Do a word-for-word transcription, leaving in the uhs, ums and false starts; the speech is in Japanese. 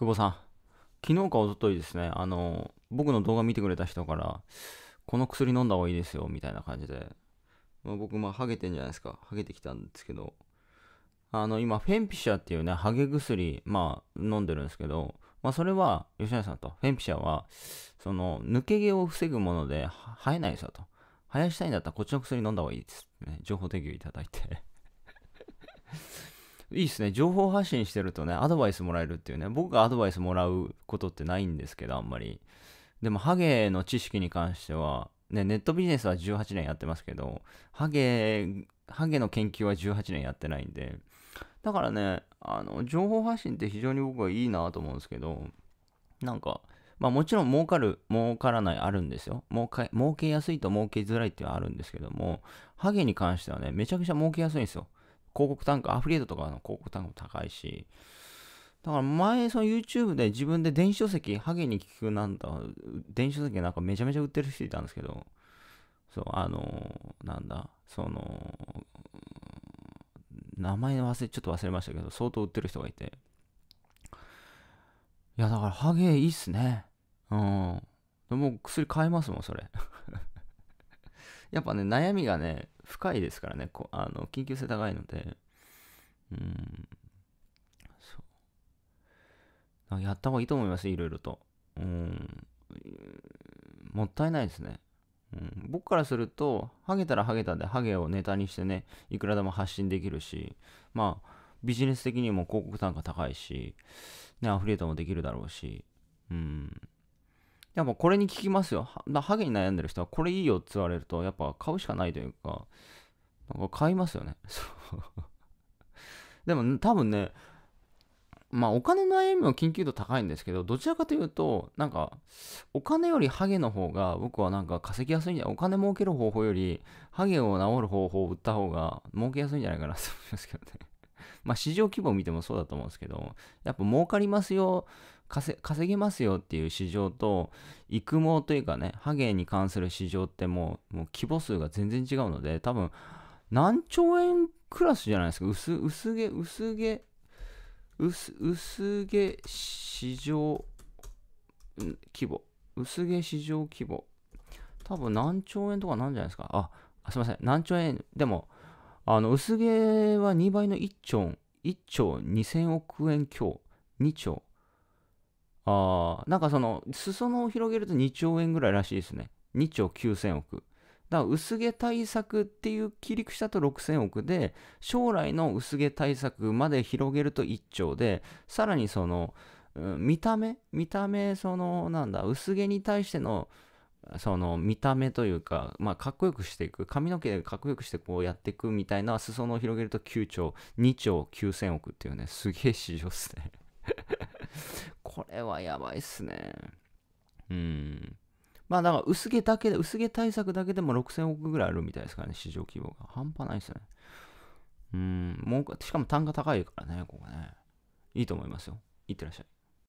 久保さん、昨日か一昨日ですね、あの、僕の動画見てくれた人から、この薬飲んだ方がいいですよ、みたいな感じで。まあ、僕、まあ、ハゲてんじゃないですか。ハゲてきたんですけど、あの、今、フェンピシャっていうね、ハゲ薬、まあ、飲んでるんですけど、まあ、それは、吉成さんと、フェンピシャは、その、抜け毛を防ぐもので、生えないですよと。生やしたいんだったら、こっちの薬飲んだ方がいいです。ね、情報提供いただいて。いいですね。情報発信してるとね、アドバイスもらえるっていうね、僕がアドバイスもらうことってないんですけど、あんまり。でも、ハゲの知識に関しては、ね、ネットビジネスはじゅうはちねんやってますけど、ハゲ、ハゲの研究はじゅうはちねんやってないんで、だからね、あの、情報発信って非常に僕はいいなと思うんですけど、なんか、まあもちろん儲かる、儲からないあるんですよ。儲か、儲けやすいと儲けづらいっていうのはあるんですけども、ハゲに関してはね、めちゃくちゃ儲けやすいんですよ。広告単価、アフリエイトとかの広告単価も高いし、だから前、その YouTube で自分で電子書籍、ハゲに効くなんだ、電子書籍なんかめちゃめちゃ売ってる人いたんですけど、そう、あの、なんだ、その、名前忘れ、ちょっと忘れましたけど、相当売ってる人がいて。いや、だからハゲいいっすね。うん。でも薬買えますもん、それ。やっぱね、悩みがね、深いですからね、こあの緊急性高いので、うん、そう。やった方がいいと思います、いろいろと。うん、もったいないですね。うん、僕からすると、ハゲたらハゲたで、ハゲをネタにしてね、いくらでも発信できるし、まあ、ビジネス的にも広告単価高いし、ね、アフリエイトもできるだろうし、うん。やっぱこれに効きますよ。ハゲに悩んでる人はこれいいよって言われるとやっぱ買うしかないというか、なんか買いますよね。そう。でも多分ね、まあお金の悩みも緊急度高いんですけど、どちらかというと、なんかお金よりハゲの方が僕はなんか稼ぎやすいんじゃない、お金儲ける方法よりハゲを治る方法を売った方が儲けやすいんじゃないかなと思いますけどね。まあ市場規模を見てもそうだと思うんですけど、やっぱ儲かりますよ、稼げますよっていう市場と、育毛というかね、ハゲに関する市場ってもう、もう規模数が全然違うので、多分、何兆円クラスじゃないですか、薄、薄毛、薄毛、薄、薄毛市場規模、薄毛市場規模、多分何兆円とかなんじゃないですか、あ、あすいません、何兆円、でも、あの、薄毛はにばいのいっちょう、いっちょうにせんおくえん強、にちょう。あなんかその、裾野を広げるとにちょうえんぐらいらしいですね。にちょうきゅうせんおく。だから薄毛対策っていう切り口だとろくせんおくで、将来の薄毛対策まで広げるといっちょうで、さらにその、うん、見た目見た目、その、なんだ、薄毛に対しての、その見た目というか、まあ、かっこよくしていく、髪の毛でかっこよくしてこうやっていくみたいな、裾野を広げるときゅうちょう、にちょうきゅうせんおくっていうね、すげえ市場っすね。これはやばいっすね。うん。まあだから薄毛だけで、薄毛対策だけでもろくせんおくぐらいあるみたいですからね、市場規模が。半端ないっすね。うん。もう、しかも単価高いからね、ここね。いいと思いますよ。いってらっしゃい。